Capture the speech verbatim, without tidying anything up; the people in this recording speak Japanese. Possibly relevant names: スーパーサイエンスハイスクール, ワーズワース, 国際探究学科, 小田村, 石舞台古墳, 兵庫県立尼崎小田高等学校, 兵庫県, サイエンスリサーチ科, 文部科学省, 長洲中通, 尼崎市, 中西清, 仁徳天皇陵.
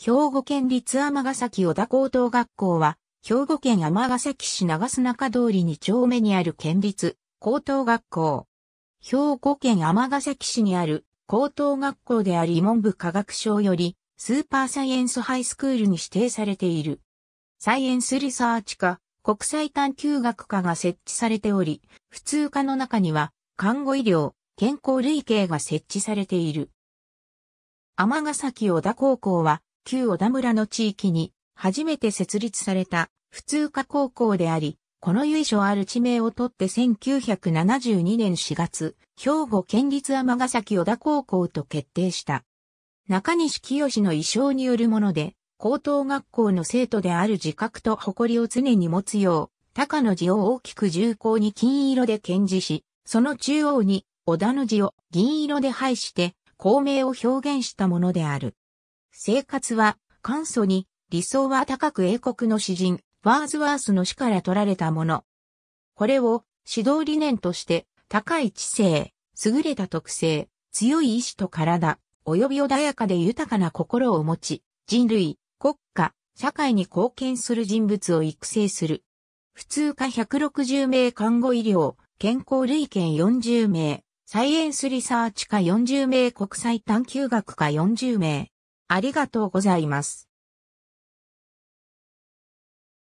兵庫県立尼崎小田高等学校は、兵庫県尼崎市長洲中通りにちょうめにある県立高等学校。兵庫県尼崎市にある高等学校であり文部科学省よりスーパーサイエンスハイスクールに指定されている。サイエンスリサーチ科、国際探究学科が設置されており、普通科の中には看護医療、健康類系が設置されている。尼崎小田高校は、旧小田村の地域に初めて設立された普通科高校であり、この由緒ある地名を取ってせんきゅうひゃくななじゅうにねんしがつ、兵庫県立尼崎小田高校と決定した。中西清の意匠によるもので、高等学校の生徒である自覚と誇りを常に持つよう、高の字を大きく重厚に金色で顕示し、その中央に小田の字を銀色で配して、校名を表現したものである。生活は簡素に、理想は高く英国の詩人、ワーズワースの詩から取られたもの。これを指導理念として、高い知性、優れた特性、強い意志と体、及び穏やかで豊かな心を持ち、人類、国家、社会に貢献する人物を育成する。普通科ひゃくろくじゅうめい看護医療、健康類系よんじゅうめい、サイエンスリサーチ科よんじゅうめい国際探究学科よんじゅうめい。ありがとうございます。